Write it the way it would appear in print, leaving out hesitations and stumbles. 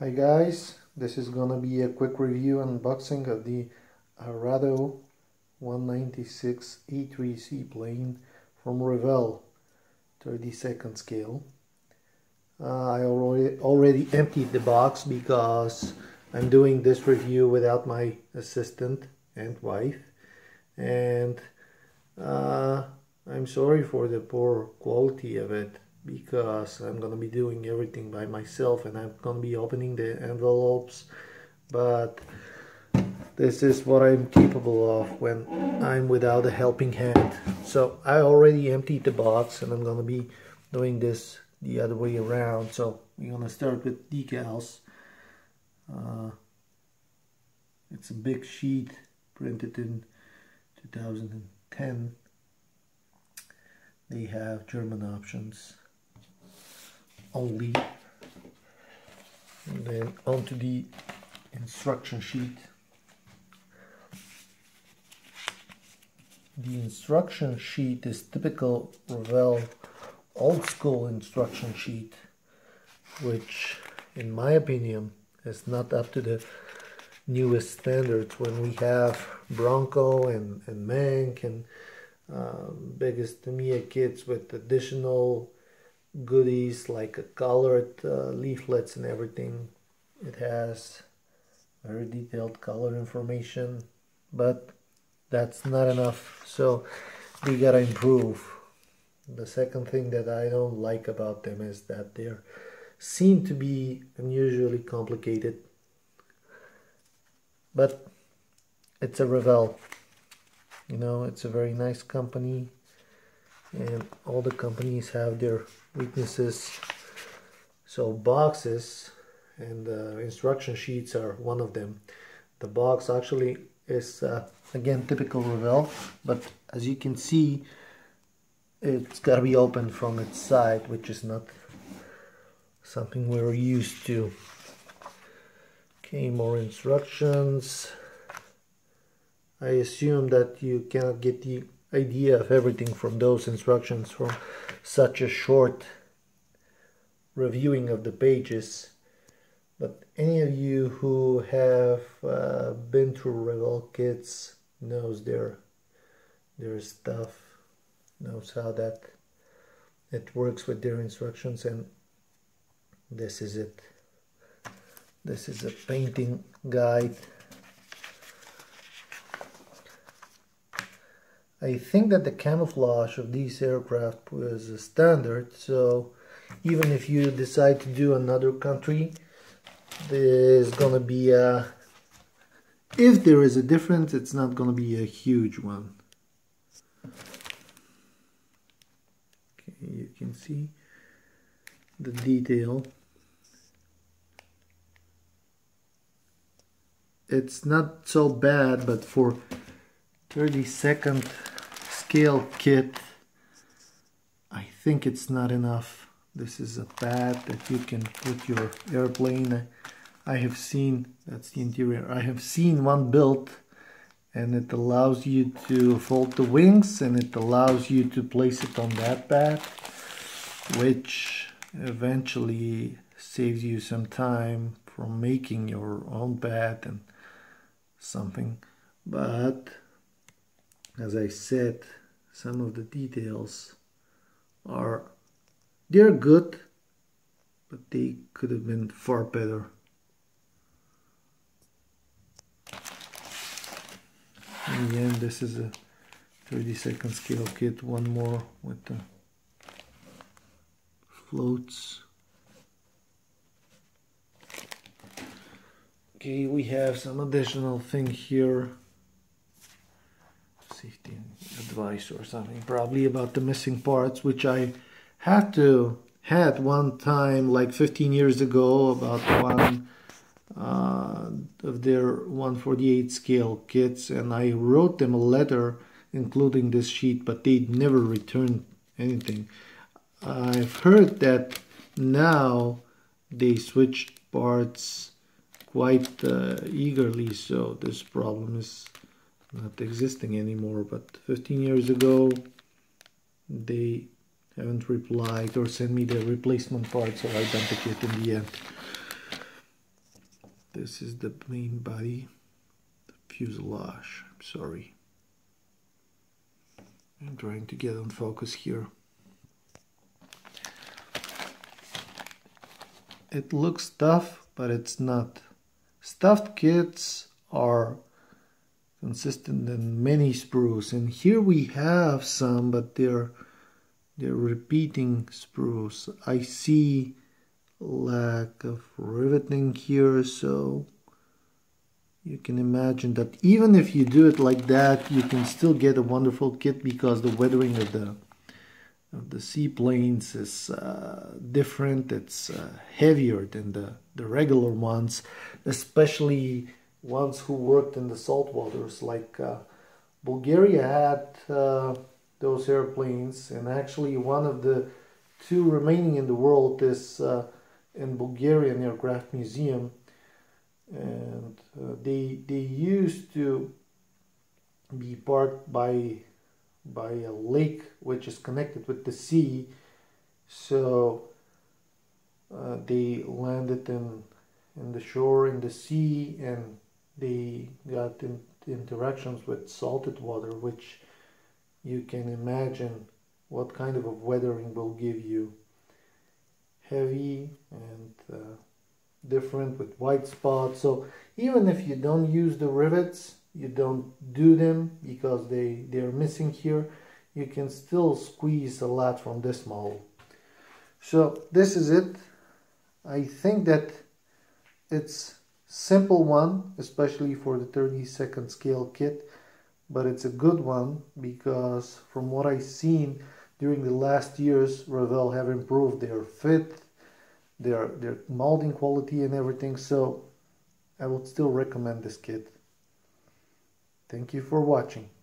Hi guys, this is gonna be a quick review and unboxing of the Arado 196 A-3 seaplane from Revell 32nd scale. I already emptied the box because I'm doing this review without my assistant and wife, and I'm sorry for the poor quality of it, because I'm gonna be doing everything by myself and I'm gonna be opening the envelopes, but this is what I'm capable of when I'm without a helping hand. So I already emptied the box and I'm gonna be doing this the other way around. So we're gonna start with decals. It's a big sheet printed in 2010. They have German options only. And then onto the instruction sheet. The instruction sheet is typical Revell old school instruction sheet, which in my opinion is not up to the newest standards when we have Bronco and Mank and biggest Tamiya kits with additional goodies like colored leaflets and everything. It has very detailed color information, but that's not enough, so we gotta improve. The second thing that I don't like about them is that they seem to be unusually complicated, but it's a Revell. You know, it's a very nice company, and all the companies have their weaknesses. So boxes and instruction sheets are one of them. The box actually is again typical Revell, but as you can see, it's gotta be opened from its side, which is not something we're used to. Okay, more instructions. I assume that you cannot get the idea of everything from those instructions from such a short reviewing of the pages, but any of you who have been through Revell kits knows their stuff, knows how that it works with their instructions, and this is it. This is a painting guide. I think that the camouflage of these aircraft was a standard, so even if you decide to do another country, there's gonna be a... if there is a difference, it's not gonna be a huge one. Okay, you can see the detail. It's not so bad, but for 32nd scale kit, I think it's not enough. This is a pad that you can put your airplane. I have seen, that's the interior, I have seen one built, and it allows you to fold the wings and it allows you to place it on that pad, which eventually saves you some time from making your own pad and something. But as I said, some of the details are, they're good, but they could have been far better. And again, this is a 32nd scale kit, one more with the floats. Okay, we have some additional thing here. Safety advice or something, probably about the missing parts, which I had one time like 15 years ago about one of their 148 scale kits, and I wrote them a letter including this sheet, but they never returned anything. I've heard that now they switched parts quite eagerly, so this problem is not existing anymore, but 15 years ago they haven't replied or sent me the replacement parts, so I dumped the kit in the end. This is the main body, the fuselage. I'm sorry. I'm trying to get on focus here. It looks tough, but it's not. Stuffed kits are consistent in many sprues, and here we have some, but they're repeating sprues. I see lack of riveting here, so you can imagine that even if you do it like that, you can still get a wonderful kit because the weathering of the seaplanes is different. It's heavier than the regular ones, especially ones who worked in the salt waters. Like Bulgaria had those airplanes, and actually one of the two remaining in the world is in Bulgarian Aircraft Museum, and they used to be parked by a lake which is connected with the sea, so they landed in the shore in the sea, and they got interactions with salted water, which you can imagine what kind of a weathering will give you. Heavy and different, with white spots. So even if you don't use the rivets, you don't do them because they're missing here, you can still squeeze a lot from this model. So this is it. I think that it's simple one, especially for the 32nd scale kit, but it's a good one because from what I've seen during the last years, Revell have improved their fit, their molding quality and everything, so I would still recommend this kit. Thank you for watching.